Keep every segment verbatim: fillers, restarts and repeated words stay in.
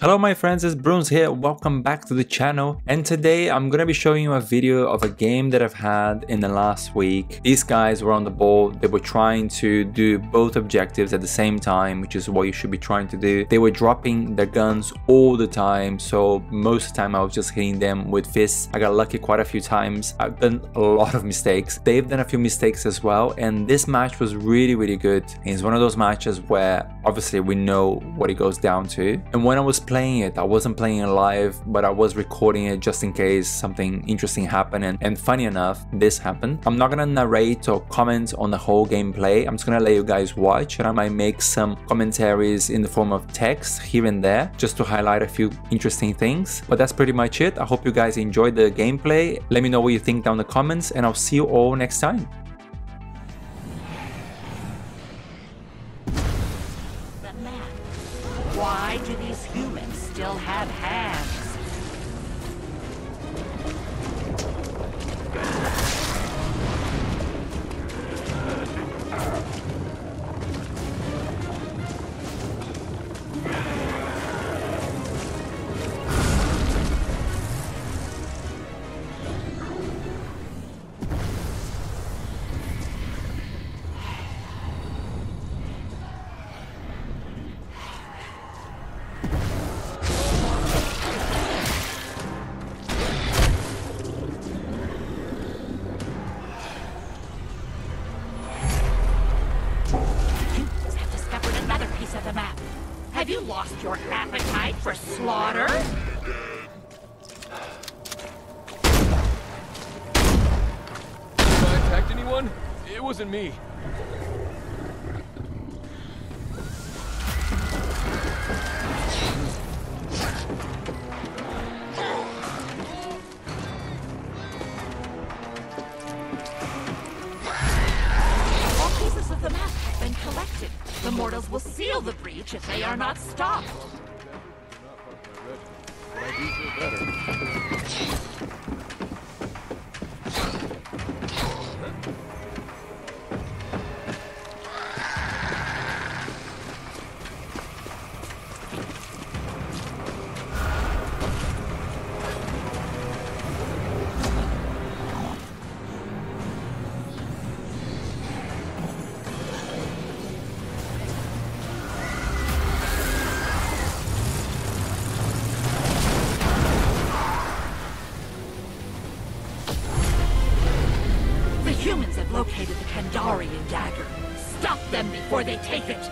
Hello my friends, it's Bruns here, welcome back to the channel, and today I'm gonna be showing you a video of a game that I've had in the last week. These guys were on the ball, they were trying to do both objectives at the same time, which is what you should be trying to do. They were dropping their guns all the time, so most of the time I was just hitting them with fists. I got lucky quite a few times, I've done a lot of mistakes, they've done a few mistakes as well, and this match was really really good. It's one of those matches where obviously we know what it goes down to, and when I was playing it, I wasn't playing it live, but I was recording it just in case something interesting happened, and, and funny enough, this happened. I'm not gonna narrate or comment on the whole gameplay, I'm just gonna let you guys watch, and I might make some commentaries in the form of text here and there, just to highlight a few interesting things, but that's pretty much it. I hope you guys enjoyed the gameplay, let me know what you think down in the comments, and I'll see you all next time. Why do these humans still have hands? Have you lost your appetite for slaughter? Did I attack anyone? It wasn't me. The mortals will seal the breach if they are not stopped. Humans have located the Kandarian dagger. Stop them before they take it!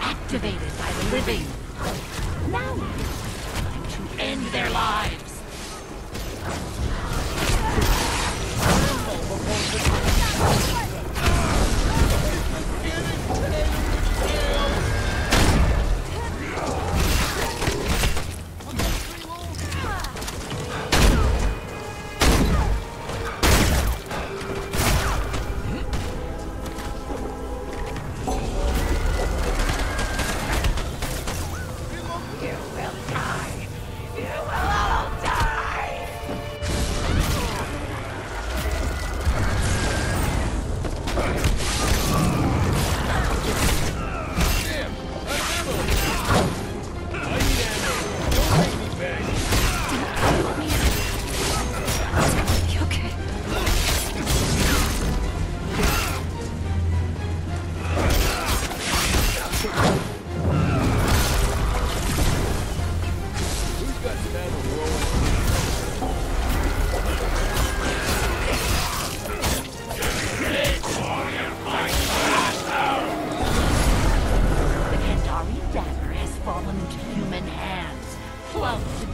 Activated by the living. Now it's time to end their lives. You will die! You will all die!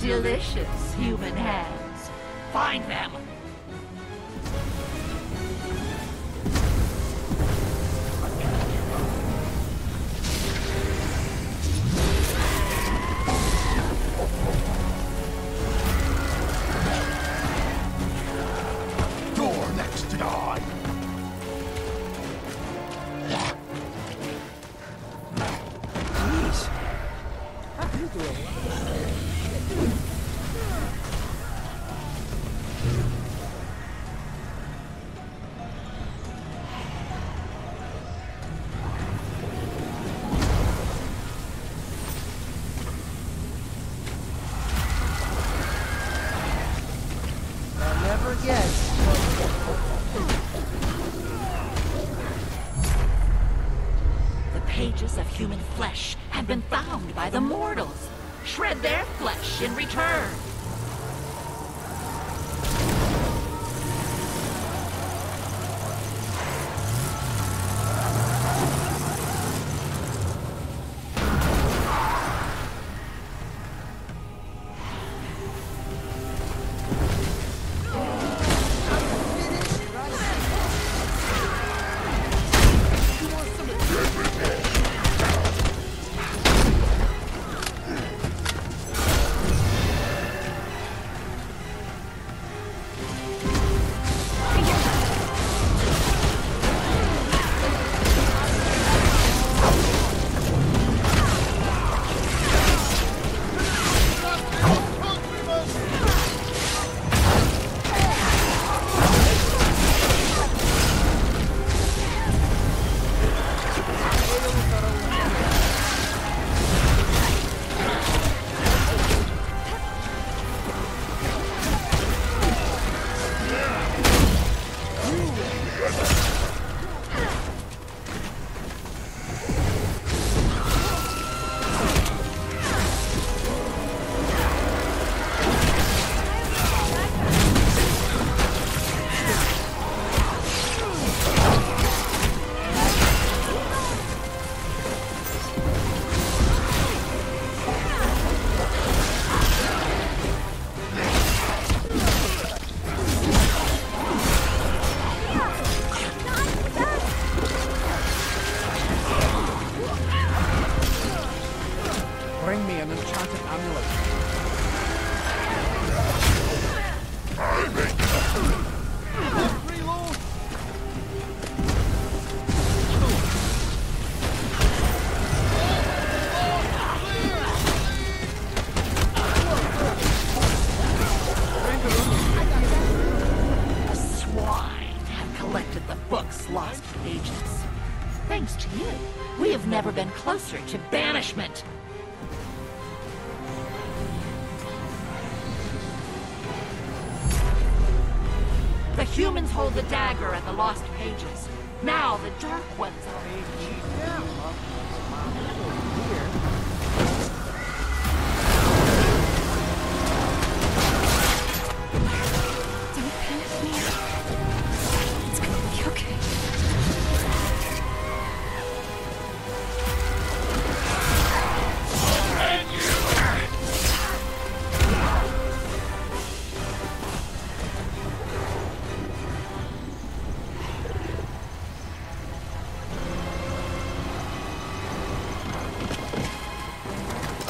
Delicious human hands. Find them! You're next to die! Please. How do you do it? Pages of human flesh have been found by the mortals. Shred their flesh in return. Bring me an enchanted amulet. I make it. Reload. The swine have collected the book's lost pages. Thanks to you, we have never been closer to banishment. The humans hold the dagger at the lost pages. Now the dark ones are here. Don't panic me. It's gonna be okay.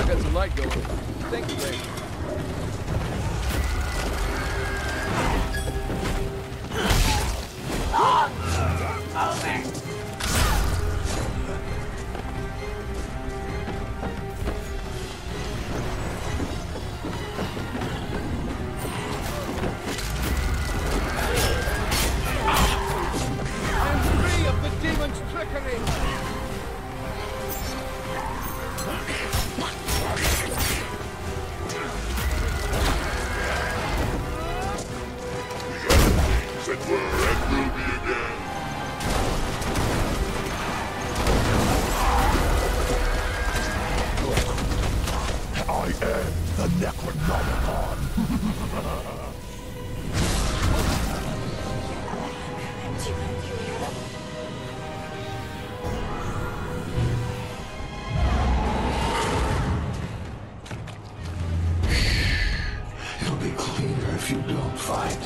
That's a light going. Thank you, babe. Come on. It'll be cleaner if you don't fight.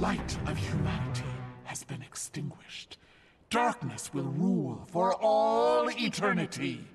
Light of humanity has been extinguished. Darkness will rule for all eternity.